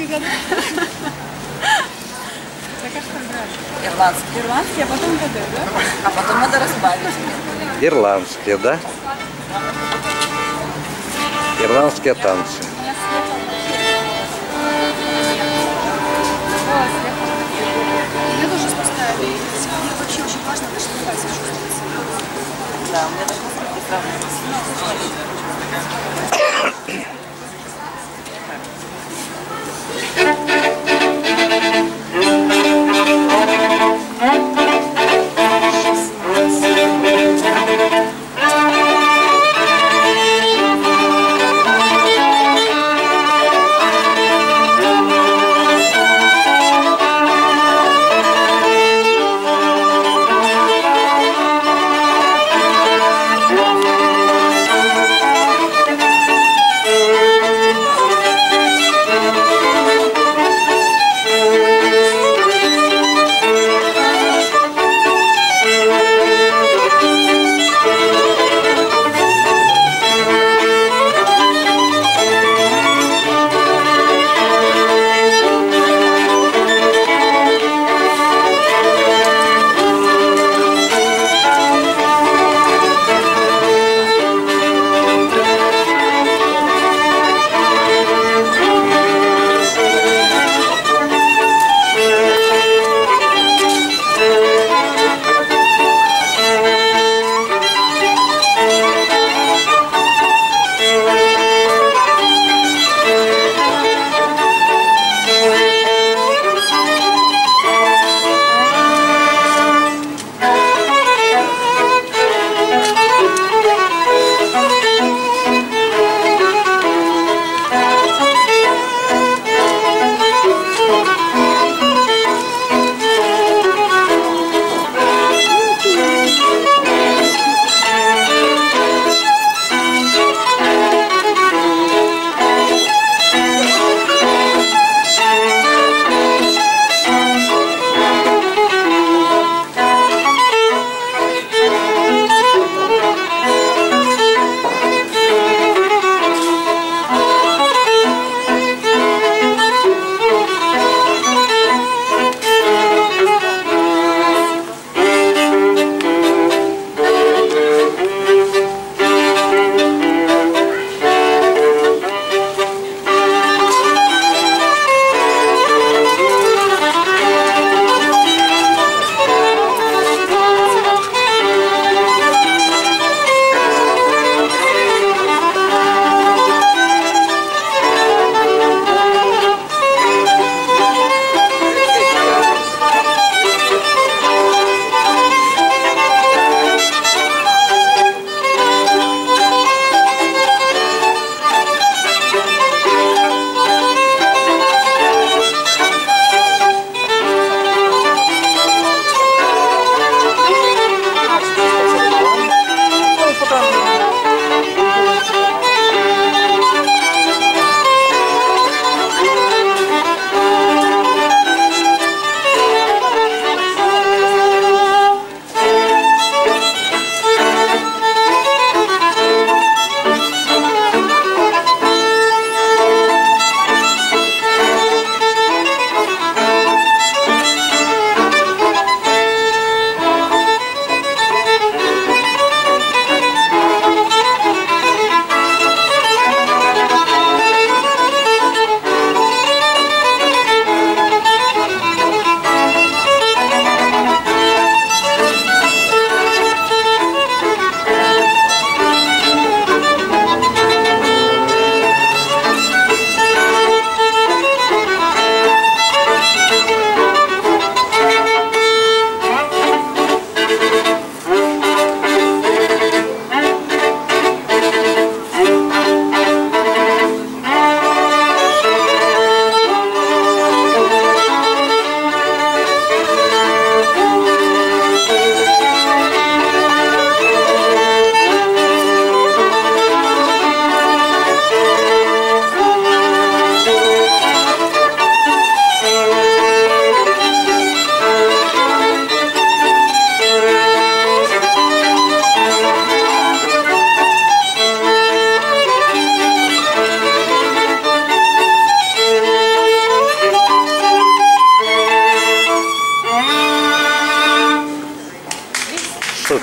Ирландский годок. Так а что играть? Ирландский. Ирландский, а потом годок, да? А потом надо разбавить. Ирландские, да? Ирландские танцы. Меня тоже спускают. Мне вообще очень важно, что я чувствуется. Да, у меня даже настроение сравнивается.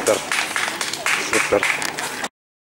Супер. Супер.